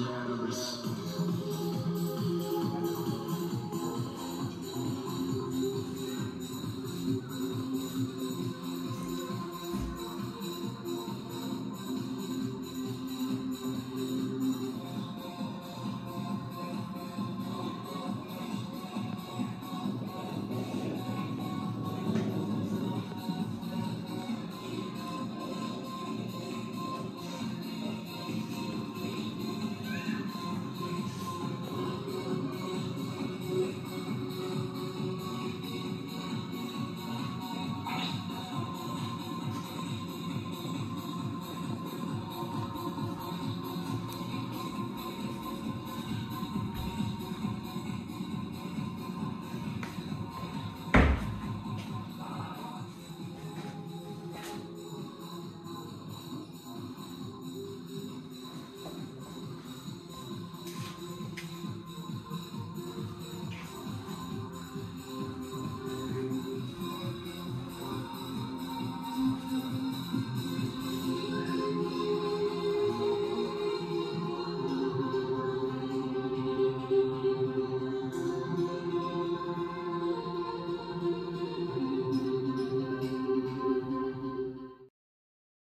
nervous.